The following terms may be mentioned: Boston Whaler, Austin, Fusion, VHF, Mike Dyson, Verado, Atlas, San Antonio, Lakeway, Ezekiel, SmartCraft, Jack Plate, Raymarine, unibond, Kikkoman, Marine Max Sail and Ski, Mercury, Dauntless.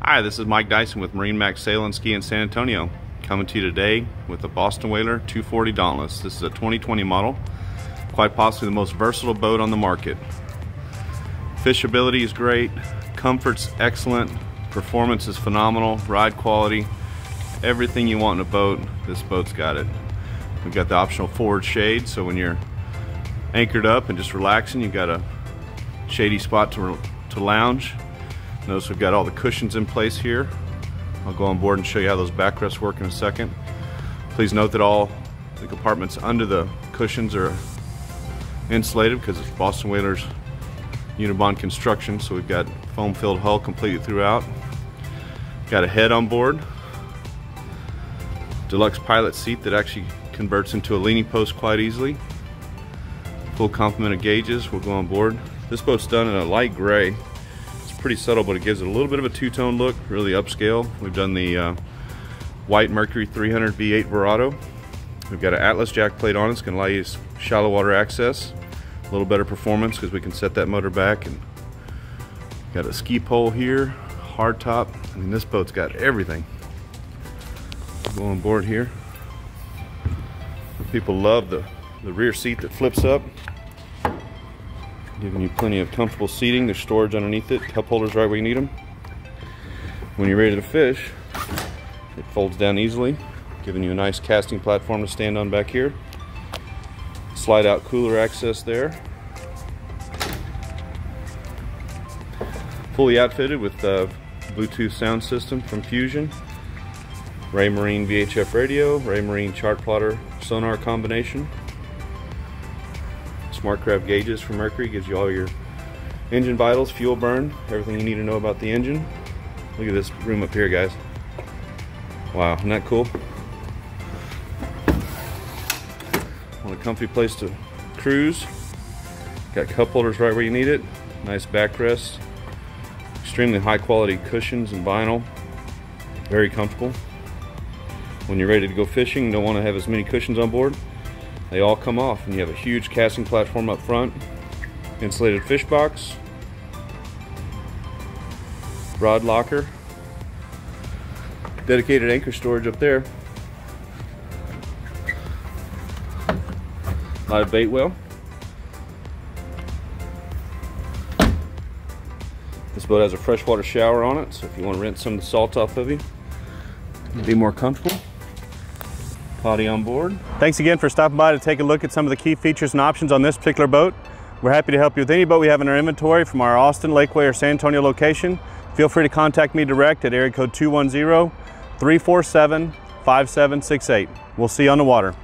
Hi, this is Mike Dyson with Marine Max Sail and Ski in San Antonio, coming to you today with the Boston Whaler 240 Dauntless. This is a 2020 model, quite possibly the most versatile boat on the market. Fishability is great, comfort's excellent, performance is phenomenal, ride quality, everything you want in a boat, this boat's got it. We've got the optional forward shade, so when you're anchored up and just relaxing, you've got a shady spot to lounge. Notice we've got all the cushions in place here. I'll go on board and show you how those backrests work in a second. Please note that all the compartments under the cushions are insulated because it's Boston Whaler's unibond construction, so we've got foam filled hull completely throughout. Got a head on board. Deluxe pilot seat that actually converts into a leaning post quite easily. Full complement of gauges, we'll go on board. This boat's done in a light gray. Pretty subtle, but it gives it a little bit of a two-tone look, really upscale. We've done the white Mercury 300 V8 Verado. We've got an Atlas jack plate on it. It's going to allow you shallow water access, a little better performance because we can set that motor back. And got a ski pole here, hard top. I mean, this boat's got everything. Go on board here. People love the rear seat that flips up, giving you plenty of comfortable seating. There's storage underneath it, cup holders right where you need them. When you're ready to fish, it folds down easily, giving you a nice casting platform to stand on back here. Slide out cooler access there. Fully outfitted with the Bluetooth sound system from Fusion, Raymarine VHF radio, Raymarine chart plotter sonar combination. SmartCraft gauges from Mercury gives you all your engine vitals, fuel burn, everything you need to know about the engine. Look at this room up here, guys. Wow, isn't that cool? Want a comfy place to cruise. Got cup holders right where you need it. Nice backrest. Extremely high quality cushions and vinyl. Very comfortable. When you're ready to go fishing, you don't want to have as many cushions on board. They all come off, and you have a huge casting platform up front, insulated fish box, rod locker, dedicated anchor storage up there, live bait well. This boat has a freshwater shower on it, so if you want to rinse some of the salt off of you, it'll be more comfortable. Potty on board. Thanks again for stopping by to take a look at some of the key features and options on this particular boat. We're happy to help you with any boat we have in our inventory from our Austin, Lakeway, or San Antonio location. Feel free to contact me direct at area code 210-347-5768. We'll see you on the water.